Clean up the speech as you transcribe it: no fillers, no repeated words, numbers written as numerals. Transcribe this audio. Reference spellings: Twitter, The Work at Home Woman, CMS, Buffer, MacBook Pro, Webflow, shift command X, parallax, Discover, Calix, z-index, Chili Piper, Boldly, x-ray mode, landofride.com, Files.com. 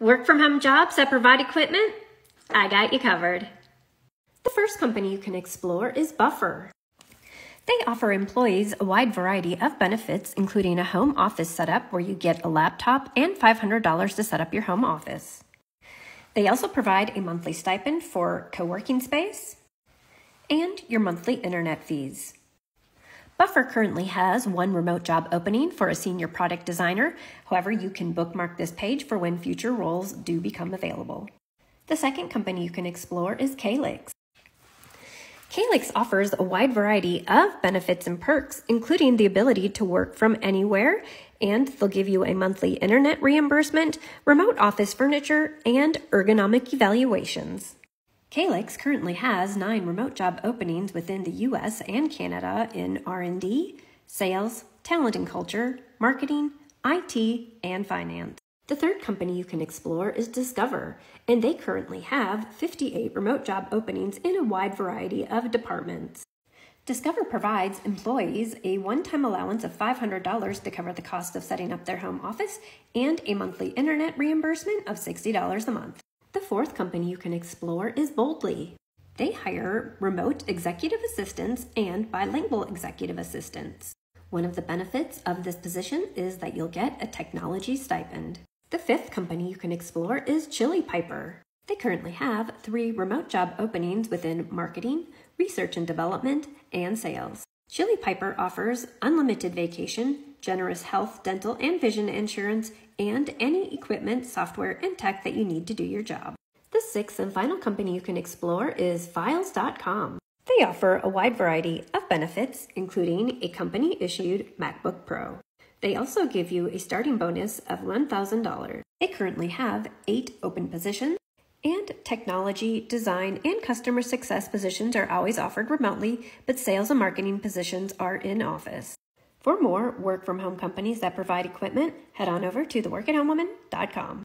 Work from home jobs that provide equipment? I got you covered. The first company you can explore is Buffer. They offer employees a wide variety of benefits, including a home office setup where you get a laptop and $500 to set up your home office. They also provide a monthly stipend for co-working space and your monthly internet fees. Buffer currently has one remote job opening for a senior product designer. However, you can bookmark this page for when future roles do become available. The second company you can explore is Calix. Calix offers a wide variety of benefits and perks, including the ability to work from anywhere, and they'll give you a monthly internet reimbursement, remote office furniture, and ergonomic evaluations. Calix currently has 9 remote job openings within the US and Canada in R&D, sales, talent and culture, marketing, IT, and finance. The third company you can explore is Discover, and they currently have 58 remote job openings in a wide variety of departments. Discover provides employees a one-time allowance of $500 to cover the cost of setting up their home office and a monthly internet reimbursement of $60 a month. The fourth company you can explore is Boldly. They hire remote executive assistants and bilingual executive assistants. One of the benefits of this position is that you'll get a technology stipend. The fifth company you can explore is Chili Piper. They currently have 3 remote job openings within marketing, research and development, and sales. Chili Piper offers unlimited vacation, generous health, dental, and vision insurance, and any equipment, software, and tech that you need to do your job. The sixth and final company you can explore is Files.com. They offer a wide variety of benefits, including a company-issued MacBook Pro. They also give you a starting bonus of $1,000. They currently have 8 open positions, and technology, design, and customer success positions are always offered remotely, but sales and marketing positions are in office. For more work-from-home companies that provide equipment, head on over to theworkathomewwoman.com.